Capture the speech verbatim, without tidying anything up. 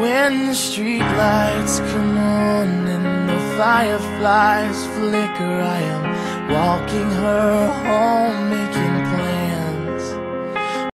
When the street lights come on and the fireflies flicker, I am walking her home, making